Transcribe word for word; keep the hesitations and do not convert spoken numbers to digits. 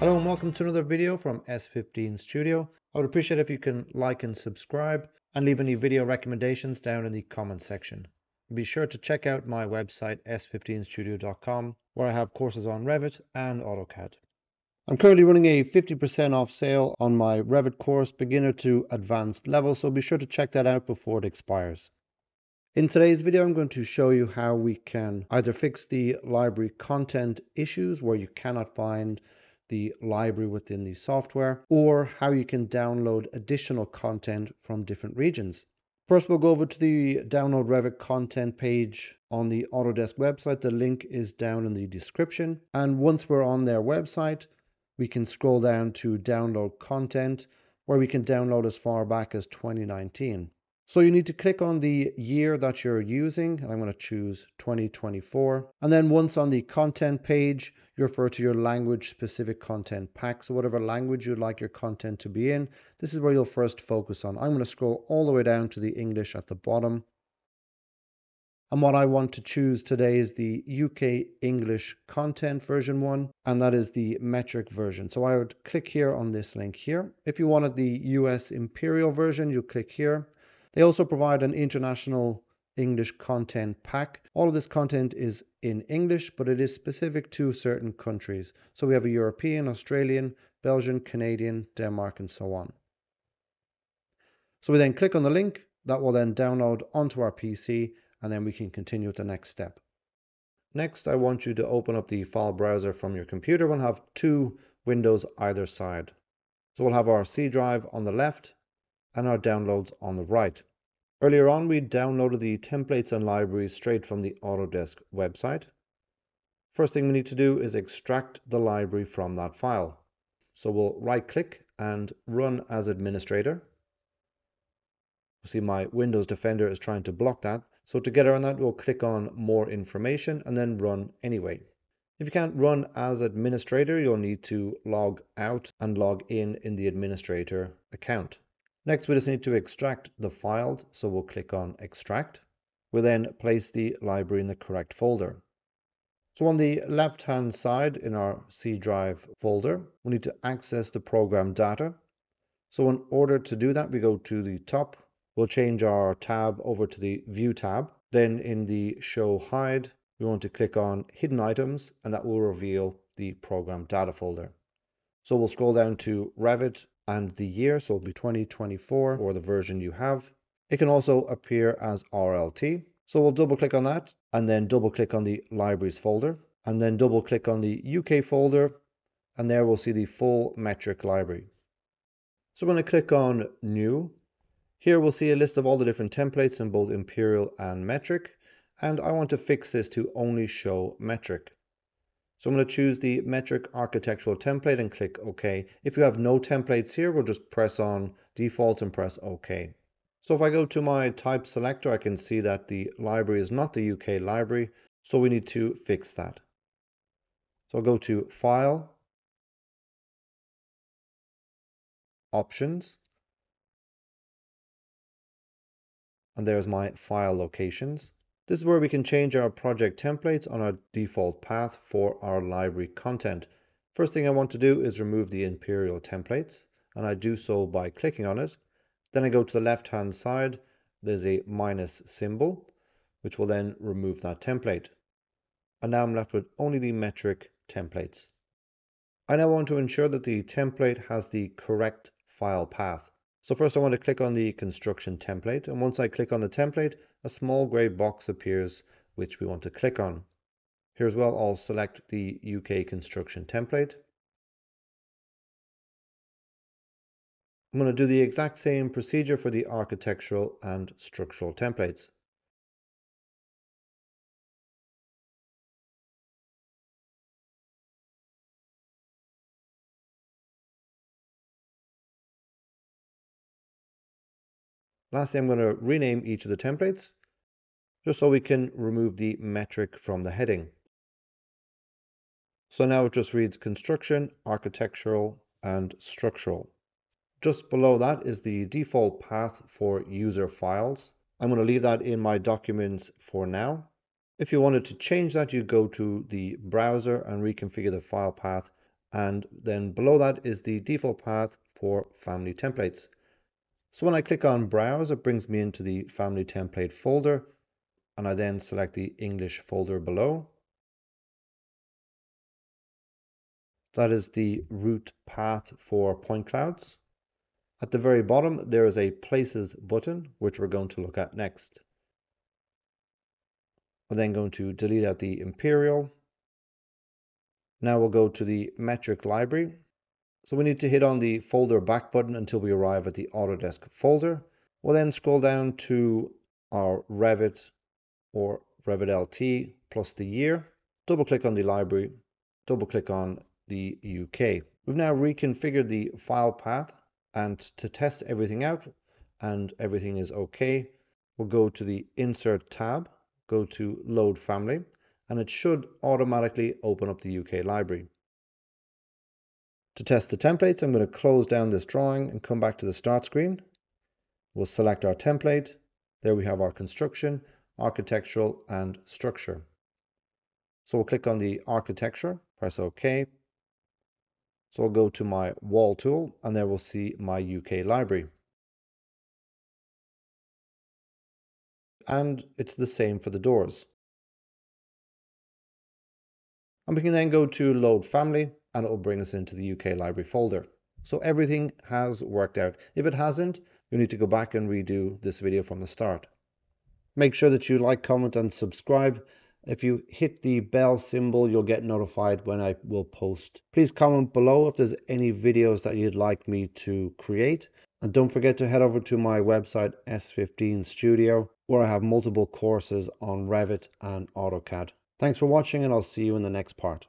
Hello and welcome to another video from S fifteen Studio. I would appreciate if you can like and subscribe and leave any video recommendations down in the comment section. Be sure to check out my website S fifteen studio dot com where I have courses on Revit and AutoCAD. I'm currently running a fifty percent off sale on my Revit course, beginner to advanced level, so be sure to check that out before it expires. In today's video, I'm going to show you how we can either fix the library content issues where you cannot find the library within the software, or how you can download additional content from different regions. First, we'll go over to the Download Revit content page on the Autodesk website. The link is down in the description. And once we're on their website, we can scroll down to Download Content, where we can download as far back as twenty nineteen. So you need to click on the year that you're using, and I'm going to choose twenty twenty-four. And then once on the content page, you refer to your language-specific content pack. So whatever language you'd like your content to be in, this is where you'll first focus on. I'm going to scroll all the way down to the English at the bottom. And what I want to choose today is the U K English content version one, and that is the metric version. So I would click here on this link here. If you wanted the U S Imperial version, you click here. They also provide an international English content pack. All of this content is in English, but it is specific to certain countries. So we have a European, Australian, Belgian, Canadian, Denmark, and so on. So we then click on the link. That will then download onto our P C, and then we can continue with the next step. Next, I want you to open up the file browser from your computer. We'll have two windows either side. So we'll have our C drive on the left and our downloads on the right. Earlier on, we downloaded the templates and libraries straight from the Autodesk website. First thing we need to do is extract the library from that file. So we'll right-click and run as administrator. You see my Windows Defender is trying to block that. So to get around that, we'll click on More Information and then Run Anyway. If you can't run as administrator, you'll need to log out and log in in the administrator account. Next, we just need to extract the file, so we'll click on Extract. We'll then place the library in the correct folder. So on the left-hand side in our C drive folder, we need to access the program data. So in order to do that, we go to the top. We'll change our tab over to the View tab. Then in the Show Hide, we want to click on Hidden Items, and that will reveal the program data folder. So we'll scroll down to Revit and the year, so it'll be twenty twenty-four or the version you have. It can also appear as R L T. So we'll double click on that and then double click on the libraries folder and then double click on the U K folder, and there we'll see the full metric library. So we're going to click on New. Here we'll see a list of all the different templates in both Imperial and metric, and I want to fix this to only show metric. So I'm going to choose the metric architectural template and click OK. If you have no templates here, we'll just press on default and press OK. So if I go to my type selector, I can see that the library is not the U K library, so we need to fix that. So I'll go to File, Options, and there's my file locations. This is where we can change our project templates on our default path for our library content. First thing I want to do is remove the Imperial templates, and I do so by clicking on it. Then I go to the left-hand side, there's a minus symbol, which will then remove that template. And now I'm left with only the metric templates. I now want to ensure that the template has the correct file path. So first I want to click on the construction template, and once I click on the template, a small grey box appears which we want to click on. Here as well, I'll select the U K construction template. I'm going to do the exact same procedure for the architectural and structural templates. Lastly, I'm going to rename each of the templates, just so we can remove the metric from the heading. So now it just reads construction, architectural, and structural. Just below that is the default path for user files. I'm going to leave that in my documents for now. If you wanted to change that, you go to the browser and reconfigure the file path and then below that is the default path for family templates. So when I click on browse, it brings me into the family template folder, and I then select the English folder below. That is the root path for point clouds. At the very bottom, there is a places button, which we're going to look at next. We're then going to delete out the imperial. Now we'll go to the metric library. So we need to hit on the folder back button until we arrive at the Autodesk folder. We'll then scroll down to our Revit or Revit L T plus the year. Double click on the library, double click on the U K. We've now reconfigured the file path, and to test everything out and everything is okay, we'll go to the Insert tab, go to Load Family, and it should automatically open up the U K library. To test the templates, I'm going to close down this drawing and come back to the start screen. We'll select our template. There we have our construction, architectural, and structure. So we'll click on the architecture, press OK. So I'll go to my wall tool, and there we'll see my U K library. And it's the same for the doors. And we can then go to Load Family, and it will bring us into the U K library folder. So everything has worked out. If it hasn't, you need to go back and redo this video from the start. Make sure that you like, comment, and subscribe. If you hit the bell symbol, you'll get notified when I will post. Please comment below if there's any videos that you'd like me to create. And don't forget to head over to my website, S fifteen Studio, where I have multiple courses on Revit and AutoCAD. Thanks for watching, and I'll see you in the next part.